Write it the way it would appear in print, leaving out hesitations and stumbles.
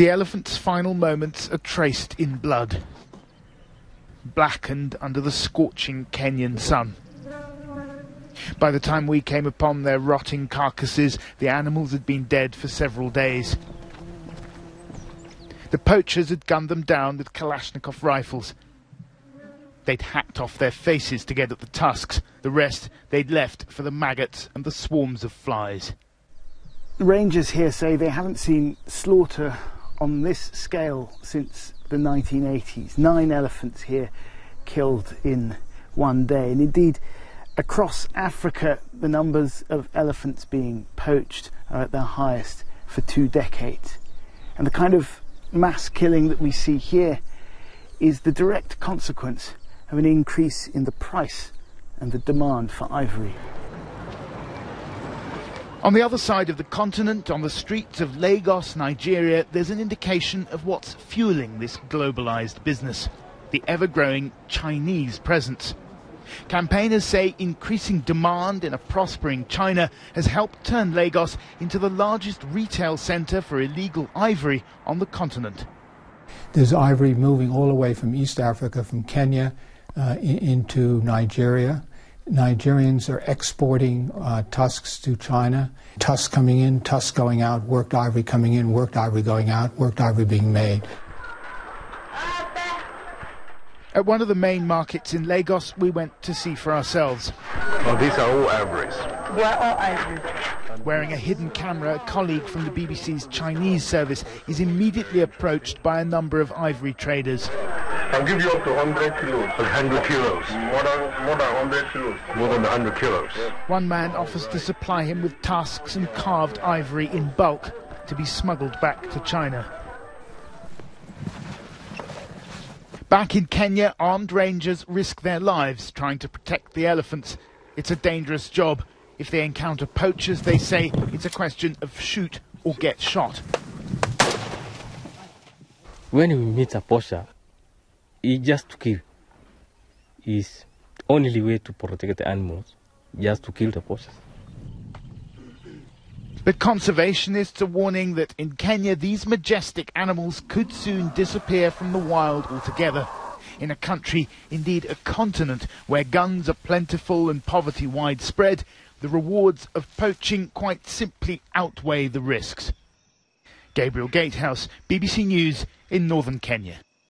The elephant's final moments are traced in blood, blackened under the scorching Kenyan sun. By the time we came upon their rotting carcasses, the animals had been dead for several days. The poachers had gunned them down with Kalashnikov rifles. They'd hacked off their faces to get at the tusks. The rest they'd left for the maggots and the swarms of flies. Rangers here say they haven't seen slaughter on this scale since the 1980s. 9 elephants here killed in one day. And indeed, across Africa, the numbers of elephants being poached are at their highest for 2 decades. And the kind of mass killing that we see here is the direct consequence of an increase in the price and the demand for ivory. On the other side of the continent, on the streets of Lagos, Nigeria, there's an indication of what's fueling this globalized business, the ever-growing Chinese presence. Campaigners say increasing demand in a prospering China has helped turn Lagos into the largest retail center for illegal ivory on the continent. There's ivory moving all the way from East Africa, from Kenya into Nigeria. Nigerians are exporting tusks to China. Tusks coming in, tusks going out, worked ivory coming in, worked ivory going out, worked ivory being made. At one of the main markets in Lagos, we went to see for ourselves. Well, these are all ivories. We're all ivories. Wearing a hidden camera, a colleague from the BBC's Chinese service is immediately approached by a number of ivory traders. I'll give you up to 100 kilos. 100 kilos. More than 100 kilos. More than 100 kilos. One man offers to supply him with tusks and carved ivory in bulk to be smuggled back to China. Back in Kenya, armed rangers risk their lives trying to protect the elephants. It's a dangerous job. If they encounter poachers, they say it's a question of shoot or get shot. When we meet a poacher, he just to kill. It's only way to protect the animals, just to kill the poachers. But conservationists are warning that in Kenya, these majestic animals could soon disappear from the wild altogether. In a country, indeed a continent, where guns are plentiful and poverty widespread, the rewards of poaching quite simply outweigh the risks. Gabriel Gatehouse, BBC News in northern Kenya.